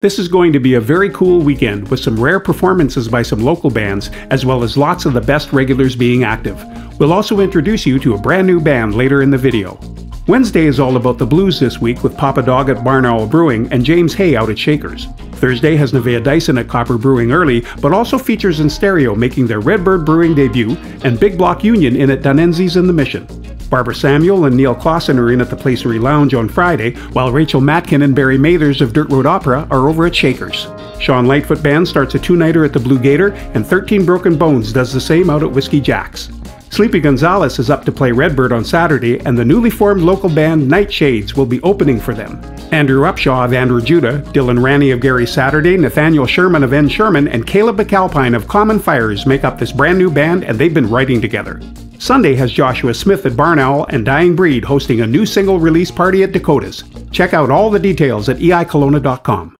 This is going to be a very cool weekend with some rare performances by some local bands, as well as lots of the best regulars being active. We'll also introduce you to a brand new band later in the video. Wednesday is all about the blues this week with Poppa Dawg at Barn Owl Brewing and James Hay out at Shakers. Thursday has Nevaeh Dyson at Copper Brewing early, but also features Instario making their Red Bird Brewing debut and Big Block Union in at DunnEnzies in the Mission. Barbara Samuel and Neil Clawson are in at the Placery Lounge on Friday, while Rachel Matkin and Barry Mathers of Dirt Road Opera are over at Shakers. Shawn Lightfoot Band starts a two-nighter at the Blue Gator, and 13 Broken Bones does the same out at Whiskey Jacks. Sleepy Gonzalez is up to play Red Bird on Saturday, and the newly formed local band Nightshades will be opening for them. Andrew Upshaw of Andrew Judah, Dylan Ranney of Gary Saturday, Nathaniel Sherman of N. Sherman, and Caleb McAlpine of Common Fires make up this brand new band, and they've been writing together. Sunday has Joshua Smith at Barn Owl and Dying Breed hosting a new single release party at Dakoda's. Check out all the details at eicolona.com.